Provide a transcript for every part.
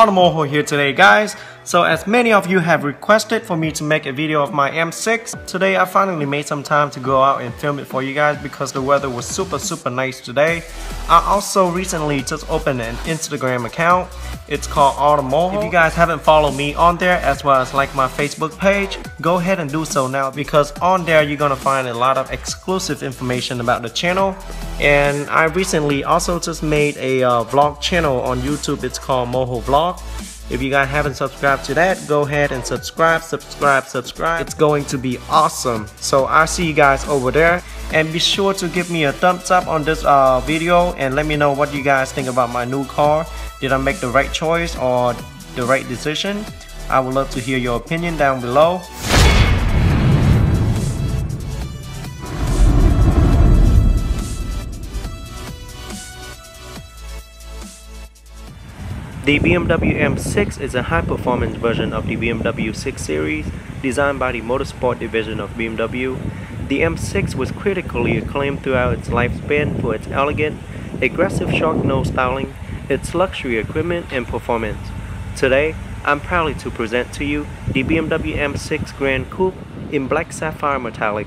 Auto Moho here today, guys. So as many of you have requested for me to make a video of my M6, today I finally made some time to go out and film it for you guys because the weather was super nice today. I also recently just opened an Instagram account. It's called Auto Moho. If you guys haven't followed me on there, as well as like my Facebook page, go ahead and do so now, because on there you're gonna find a lot of exclusive information about the channel. And I recently also just made a vlog channel on YouTube. It's called Moho Vlog. If you guys haven't subscribed to that, go ahead and subscribe. It's going to be awesome. So I'll see you guys over there. And be sure to give me a thumbs up on this video and let me know what you guys think about my new car. Did I make the right choice or the right decision? I would love to hear your opinion down below. The BMW M6 is a high-performance version of the BMW 6 Series, designed by the Motorsport division of BMW. The M6 was critically acclaimed throughout its lifespan for its elegant, aggressive shark nose styling, its luxury equipment, and performance. Today, I'm proud to present to you the BMW M6 Grand Coupe in Black Sapphire Metallic.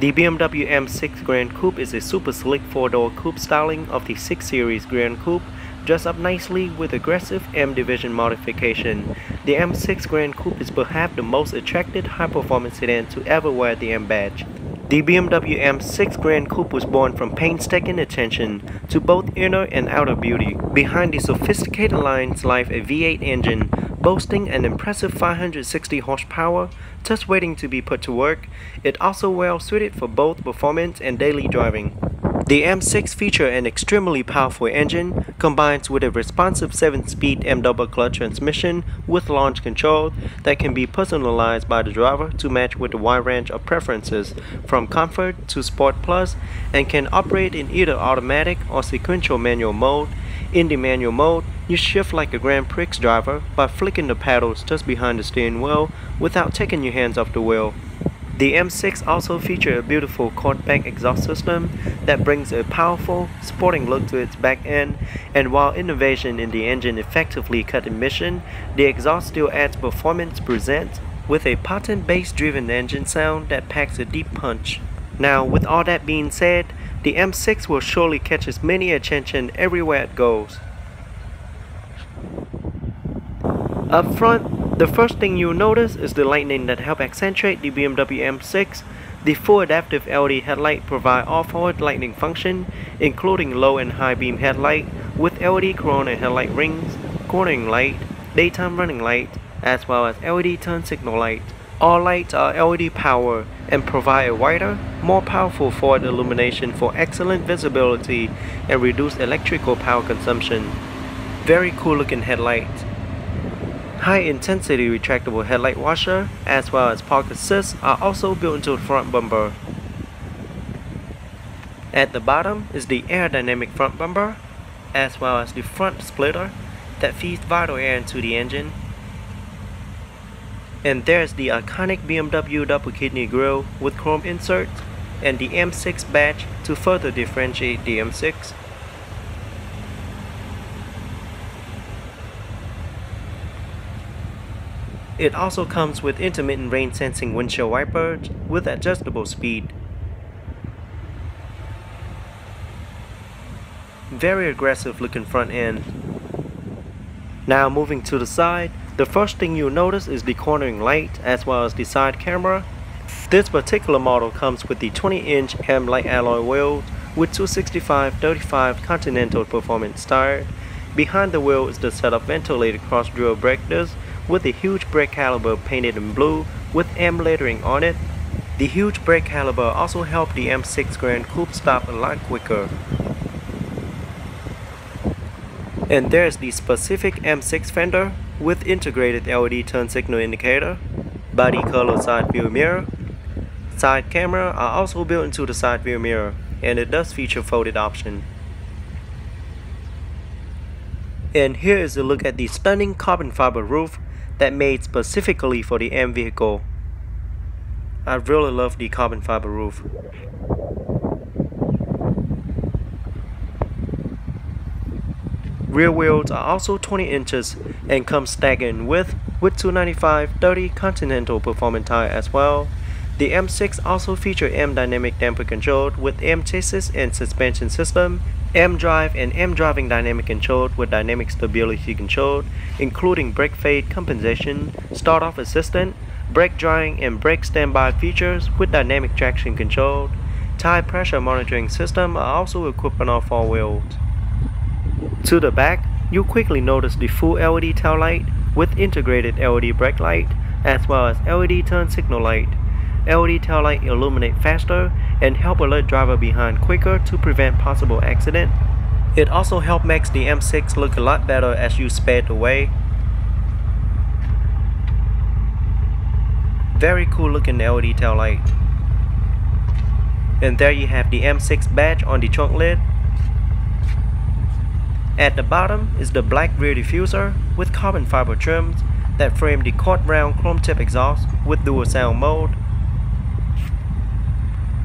The BMW M6 Grand Coupe is a super slick 4-door coupe styling of the 6 Series Grand Coupe, dressed up nicely with aggressive M division modification. The M6 Grand Coupe is perhaps the most attractive high-performance sedan to ever wear the M badge. The BMW M6 Grand Coupe was born from painstaking attention to both inner and outer beauty. Behind the sophisticated lines lies a V8 engine, boasting an impressive 560 horsepower, just waiting to be put to work. It also well suited for both performance and daily driving. The M6 features an extremely powerful engine, combined with a responsive 7-speed M double clutch transmission with launch control that can be personalized by the driver to match with a wide range of preferences, from comfort to sport plus, and can operate in either automatic or sequential manual mode. In the manual mode, you shift like a Grand Prix driver by flicking the pedals just behind the steering wheel without taking your hands off the wheel. The M6 also features a beautiful quad-pack exhaust system that brings a powerful, sporting look to its back end, and while innovation in the engine effectively cut emission, the exhaust still adds performance present with a potent bass-driven engine sound that packs a deep punch. Now, with all that being said, the M6 will surely catch as many attention everywhere it goes. Up front, the first thing you'll notice is the lighting that helps accentuate the BMW M6. The full adaptive LED headlight provides all-forward lighting function, including low and high beam headlight with LED corona headlight rings, cornering light, daytime running light, as well as LED turn signal light. All lights are LED power and provide a wider, more powerful forward illumination for excellent visibility and reduced electrical power consumption. Very cool looking headlight. High-intensity retractable headlight washer, as well as park assist, are also built into the front bumper. At the bottom is the aerodynamic front bumper, as well as the front splitter that feeds vital air into the engine. And there's the iconic BMW double kidney grille with chrome insert and the M6 badge to further differentiate the M6. It also comes with intermittent rain sensing windshield wipers with adjustable speed. Very aggressive looking front end. Now moving to the side, the first thing you'll notice is the cornering light, as well as the side camera. This particular model comes with the 20-inch M-lite alloy wheels with 265/35 Continental Performance tire. Behind the wheel is the setup ventilated cross-drill brake disc with a huge brake caliper painted in blue with M lettering on it. The huge brake caliper also helped the M6 Grand Coupe stop a lot quicker. And there's the specific M6 fender with integrated LED turn signal indicator, body color side view mirror. Side camera are also built into the side view mirror, and it does feature folded option. And here is a look at the stunning carbon fiber roof that made specifically for the M vehicle. I really love the carbon fiber roof. Rear wheels are also 20 inches and come stacked in width with 295/30 Continental Performance tire as well. The M6 also features M-Dynamic Damper Control with M-chassis and suspension system, M-Drive and M-Driving Dynamic Control with Dynamic Stability Control, including brake fade compensation, start-off assistance, brake drying and brake standby features with Dynamic Traction Control. Tire Pressure Monitoring System are also equipped on all four wheels. To the back, you quickly notice the full LED tail light with integrated LED brake light as well as LED turn signal light. LED tail light illuminate faster and help alert driver behind quicker to prevent possible accident. It also helps make the M6 look a lot better as you sped away. Very cool looking LED tail light. And there you have the M6 badge on the trunk lid. At the bottom is the black rear diffuser with carbon fiber trims that frame the quad round chrome tip exhaust with dual sound mode.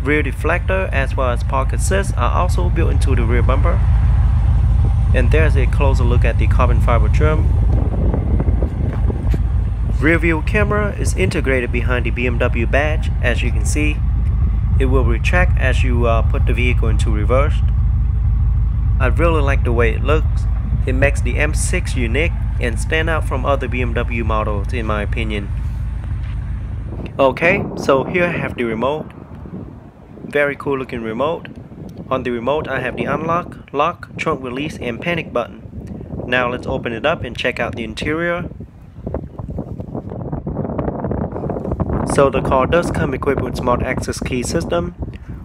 Rear deflector as well as park assist are also built into the rear bumper. And there's a closer look at the carbon fiber trim. Rear view camera is integrated behind the BMW badge as you can see. It will retract as you put the vehicle into reverse. I really like the way it looks. It makes the M6 unique and stand out from other BMW models in my opinion. Okay, so here I have the remote. Very cool looking remote. On the remote I have the unlock, lock, trunk release and panic button. Now let's open it up and check out the interior. So the car does come equipped with smart access key system.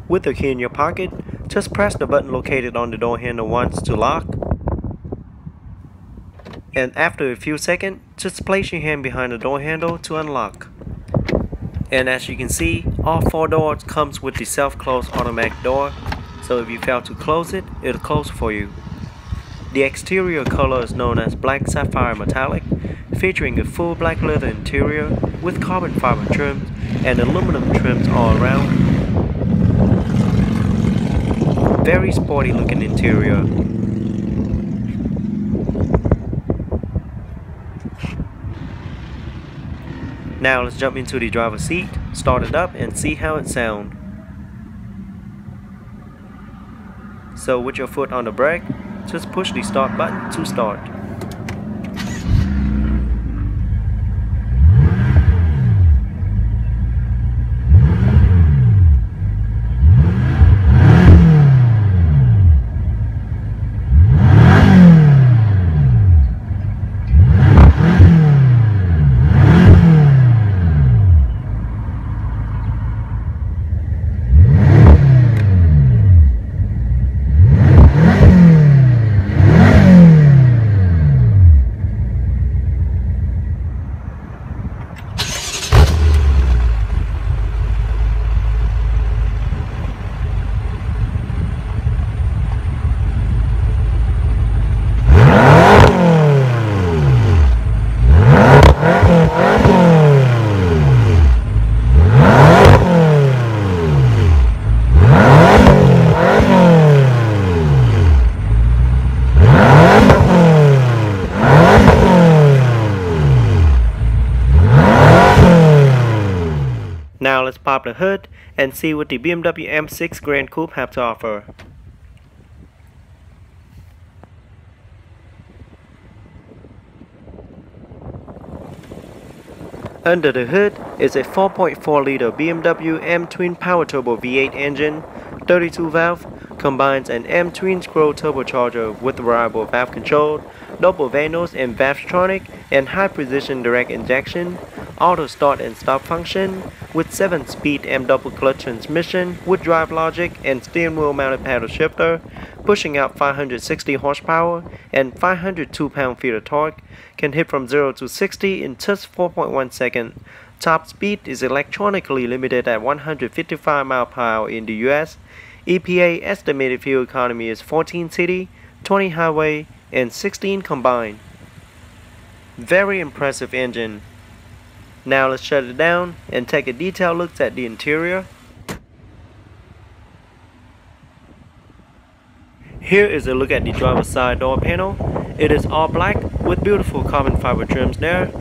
With the key in your pocket, just press the button located on the door handle once to lock. And after a few seconds, just place your hand behind the door handle to unlock. And as you can see, all four doors comes with the self-close automatic door, so if you fail to close it, it'll close for you. The exterior color is known as Black Sapphire Metallic, featuring a full black leather interior with carbon fiber trims and aluminum trims all around. Very sporty looking interior. Now let's jump into the driver's seat, start it up and see how it sounds. So with your foot on the brake, just push the start button to start. Now let's pop the hood and see what the BMW M6 Grand Coupe have to offer. Under the hood is a 4.4 liter BMW M Twin Power Turbo V8 engine, 32 valve, combines an M Twin scroll turbocharger with variable valve control, double VANOS and Valvetronic, and high precision direct injection, auto start and stop function, with 7-speed M double clutch transmission with drive logic and steering wheel mounted paddle shifter, pushing out 560 horsepower and 502 pound-feet of torque, can hit from 0 to 60 in just 4.1 seconds. Top speed is electronically limited at 155 mph in the US. EPA estimated fuel economy is 14 city, 20 highway, and 16 combined. Very impressive engine. Now let's shut it down and take a detailed look at the interior. Here is a look at the driver's side door panel. It is all black with beautiful carbon fiber trims there.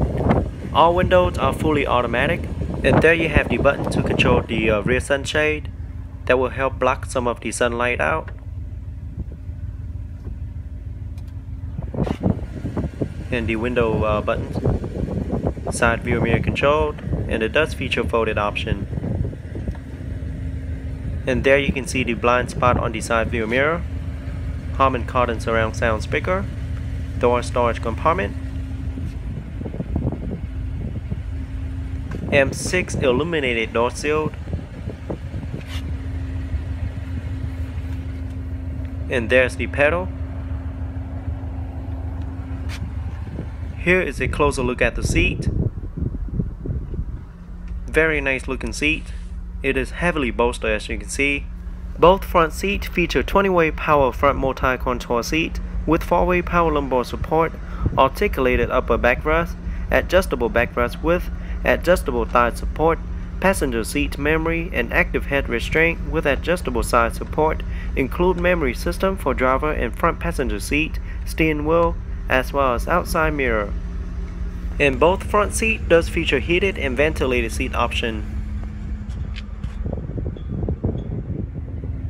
All windows are fully automatic, and there you have the button to control the rear sunshade that will help block some of the sunlight out. And the window buttons, side view mirror controlled, and it does feature folded option. And there you can see the blind spot on the side view mirror, Harman Kardon surround sound speaker, door storage compartment, M6 illuminated door shield, and there's the pedal. Here is a closer look at the seat. Very nice looking seat. It is heavily bolstered, as you can see. Both front seats feature 20-way power front multi-control seat with 4-way power lumbar support, articulated upper backrest, adjustable backrest width, adjustable thigh support, passenger seat memory, and active head restraint with adjustable side support, include memory system for driver and front passenger seat, steering wheel, as well as outside mirror. And both front seat does feature heated and ventilated seat option.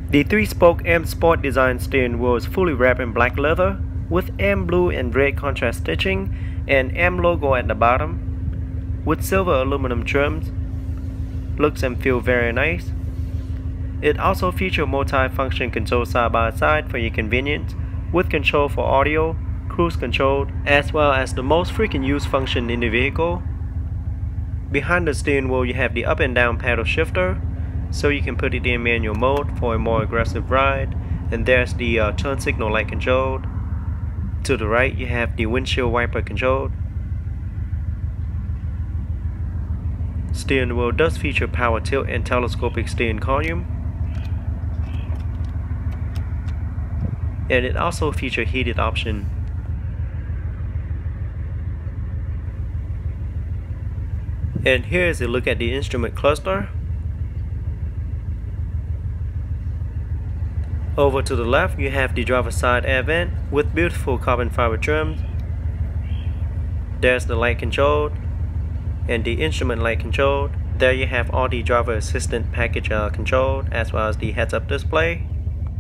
The 3-spoke M Sport design steering wheel is fully wrapped in black leather with M blue and red contrast stitching and M logo at the bottom with silver aluminum trims. Looks and feels very nice. It also features multi-function control side by side for your convenience with control for audio, cruise control, as well as the most frequent use function in the vehicle. Behind the steering wheel you have the up and down paddle shifter, so you can put it in manual mode for a more aggressive ride. And there's the turn signal light controlled. To the right you have the windshield wiper controlled. Steering wheel does feature power tilt and telescopic steering column. And it also features heated option. And here is a look at the instrument cluster. Over to the left, you have the driver's side air vent with beautiful carbon fiber trims. There's the light control and the instrument light control. There you have all the driver assistant package control, as well as the heads-up display.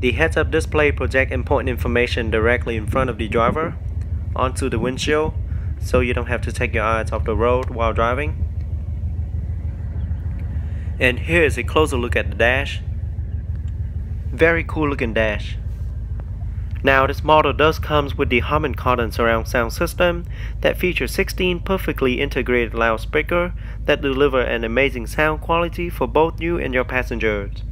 The heads-up display projects important information directly in front of the driver onto the windshield, so you don't have to take your eyes off the road while driving. And here is a closer look at the dash. Very cool looking dash. Now this model does comes with the Harman Kardon surround sound system that features 16 perfectly integrated loudspeakers that deliver an amazing sound quality for both you and your passengers.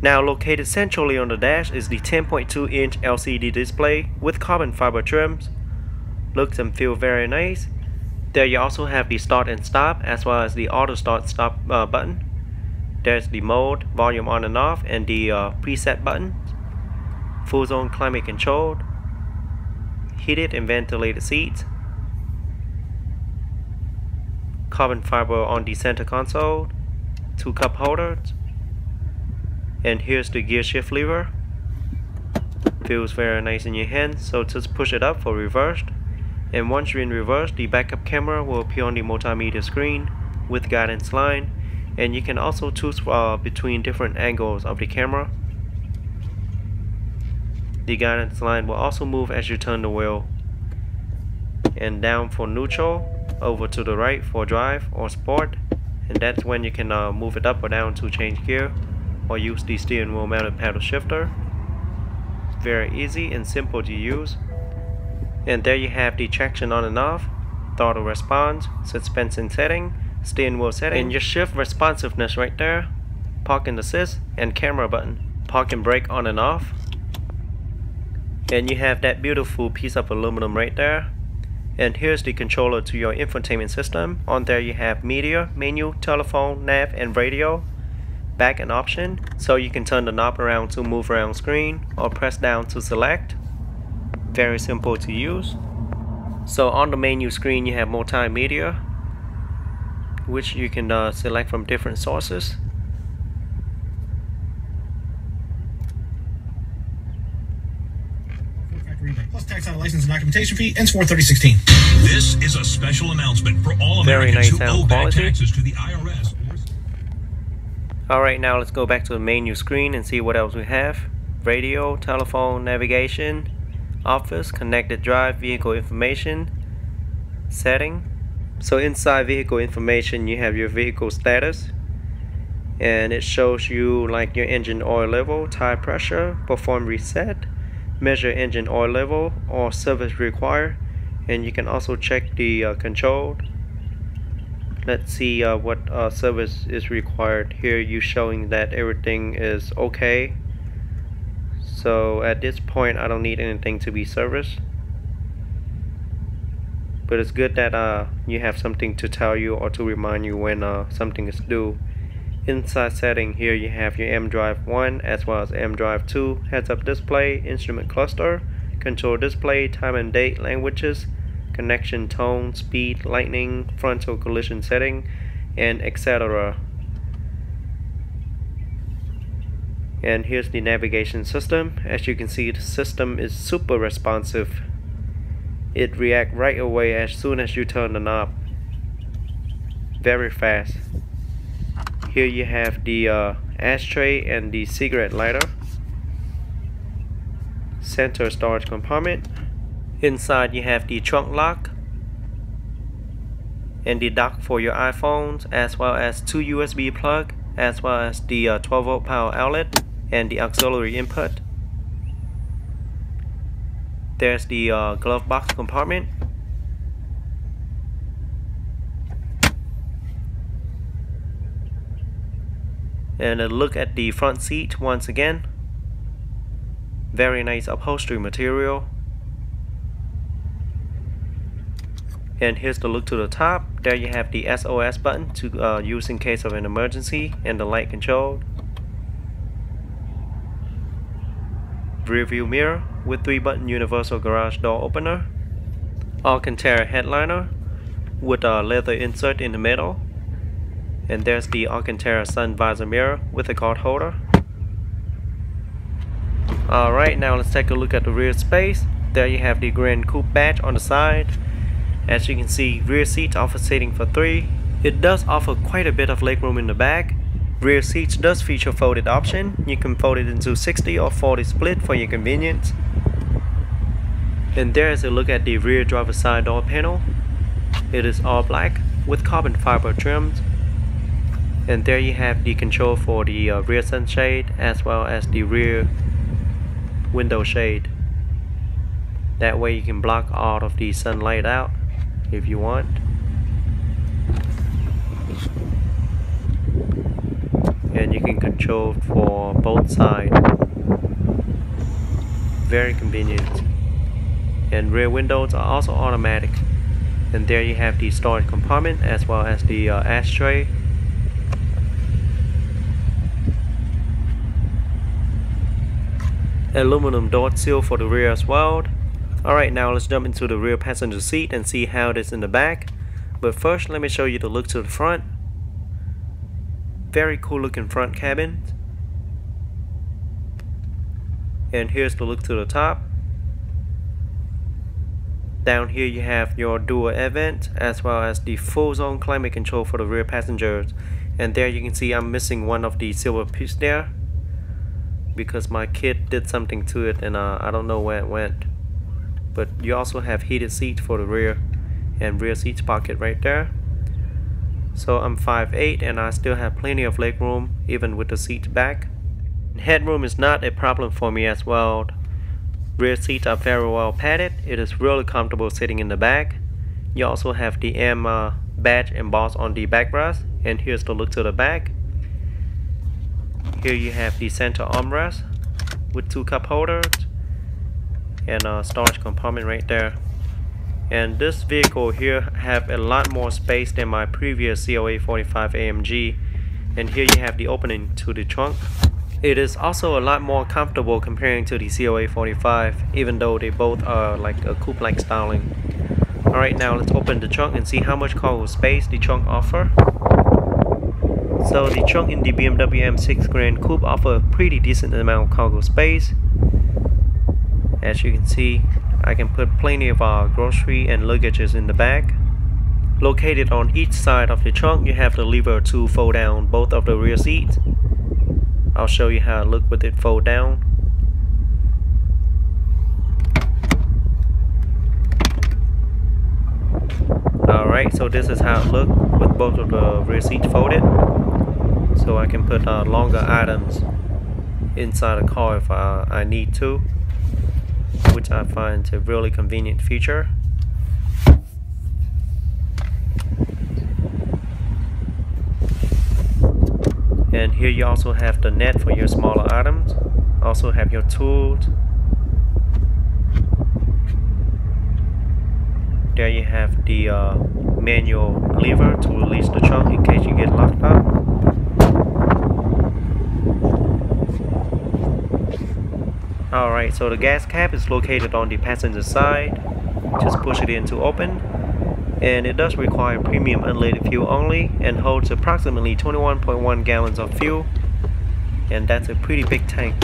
Now located centrally on the dash is the 10.2-inch LCD display with carbon fiber trims. Looks and feel very nice. There you also have the start and stop, as well as the auto start stop button. There's the mode, volume on and off, and the preset button, full zone climate controlled, heated and ventilated seats, carbon fiber on the center console, 2 cup holders, and here's the gear shift lever. Feels very nice in your hand, so just push it up for reversed. And once you're in reverse, the backup camera will appear on the multimedia screen with guidance line. And you can also choose between different angles of the camera. The guidance line will also move as you turn the wheel. And down for neutral, over to the right for drive or sport. And that's when you can move it up or down to change gear, or use the steering wheel mounted paddle shifter. Very easy and simple to use. And there you have the traction on and off, throttle response, suspension setting, steering wheel setting, and your shift responsiveness right there, parking assist, and camera button, park and brake on and off. And you have that beautiful piece of aluminum right there. And here's the controller to your infotainment system. On there you have media, menu, telephone, nav, and radio. Back an option, so you can turn the knob around to move around screen, or press down to select. Very simple to use. So on the menu screen you have multimedia, which you can select from different sources. plus tax on a license and documentation fee, and it's $430.16. This is a special announcement for all Americans who owe back taxes to the IRS. Alright, now let's go back to the menu screen and see what else we have. Radio, telephone, navigation, office, connected drive, vehicle information, setting. So inside vehicle information you have your vehicle status, and it shows you like your engine oil level, tire pressure, perform reset, measure engine oil level or service required, and you can also check the control. Let's see what service is required. Here you showing that everything is okay. So at this point I don't need anything to be serviced, but it's good that you have something to tell you or to remind you when something is due. Inside setting here you have your M-Drive 1 as well as M-Drive 2, heads-up display, instrument cluster, control display, time and date, languages, connection, tone, speed, lightning, frontal collision setting, and etc. And here's the navigation system. As you can see, the system is super responsive. It reacts right away as soon as you turn the knob. Very fast. Here you have the ashtray and the cigarette lighter. Center storage compartment. Inside you have the trunk lock and the dock for your iPhones, as well as two USB plugs, as well as the 12-volt power outlet and the auxiliary input. There's the glove box compartment. And a look at the front seat once again. Very nice upholstery material. And here's the look to the top. There you have the SOS button to use in case of an emergency, and the light control. Rear view mirror with 3-button universal garage door opener. Alcantara headliner with a leather insert in the middle. And there's the Alcantara sun visor mirror with a card holder. Alright, now let's take a look at the rear space. There you have the Gran Coupe badge on the side. As you can see, rear seats offer seating for 3. It does offer quite a bit of legroom in the back. Rear seats does feature folded option. You can fold it into 60 or 40 split for your convenience. And there is a look at the rear driver's side door panel. It is all black with carbon fiber trims. And there you have the control for the rear sunshade as well as the rear window shade. That way you can block all of the sunlight out if you want. And you can control for both sides. Very convenient. And rear windows are also automatic. And there you have the storage compartment as well as the ashtray. Aluminum door seal for the rear as well. Alright, now let's jump into the rear passenger seat and see how it is in the back. But first, let me show you the look to the front. Very cool looking front cabin. And here's the look to the top. Down here you have your dual air vent as well as the full zone climate control for the rear passengers. And there you can see I'm missing one of the silver piece there, because my kid did something to it and I don't know where it went. But you also have heated seats for the rear and rear seats pocket right there. So I'm 5'8" and I still have plenty of leg room even with the seats back. Headroom is not a problem for me as well. Rear seats are very well padded. It is really comfortable sitting in the back. You also have the M badge embossed on the backrest. And here's the look to the back. Here you have the center armrest with 2 cup holders and a storage compartment right there. And this vehicle here have a lot more space than my previous CLA 45 AMG. And here you have the opening to the trunk. It is also a lot more comfortable comparing to the CLA 45, even though they both are like a coupe-like styling. Alright, now let's open the trunk and see how much cargo space the trunk offers. So the trunk in the BMW M6 Grand Coupe offers a pretty decent amount of cargo space. As you can see, I can put plenty of our grocery and luggages in the back. Located on each side of the trunk, you have the lever to fold down both of the rear seats. I'll show you how it looks with it fold down. Alright, so this is how it looks with both of the rear seats folded. So I can put longer items inside the car if I need to, which I find a really convenient feature. And here you also have the net for your smaller items, also have your tools. There you have the manual lever to release the trunk in case you get locked up. Alright, so the gas cap is located on the passenger side. Just push it in to open. And it does require premium unleaded fuel only and holds approximately 21.1 gallons of fuel, and that's a pretty big tank.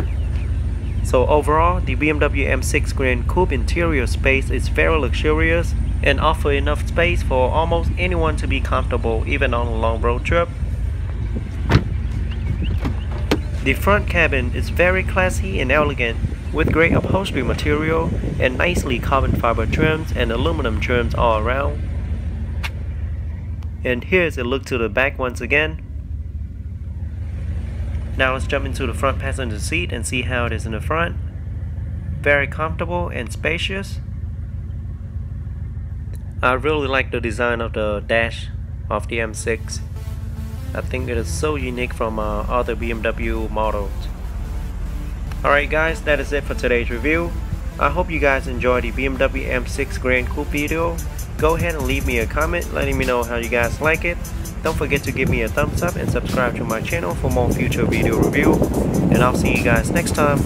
So overall, the BMW M6 Gran Coupe interior space is very luxurious and offers enough space for almost anyone to be comfortable even on a long road trip. The front cabin is very classy and elegant, with great upholstery material and nicely carbon fiber trims and aluminum trims all around. And here's a look to the back once again. Now let's jump into the front passenger seat and see how it is in the front. Very comfortable and spacious. I really like the design of the dash of the M6. I think it is so unique from other BMW models. Alright guys, that is it for today's review. I hope you guys enjoyed the BMW M6 Gran Coupe video. Go ahead and leave me a comment letting me know how you guys like it. Don't forget to give me a thumbs up and subscribe to my channel for more future video review. And I'll see you guys next time.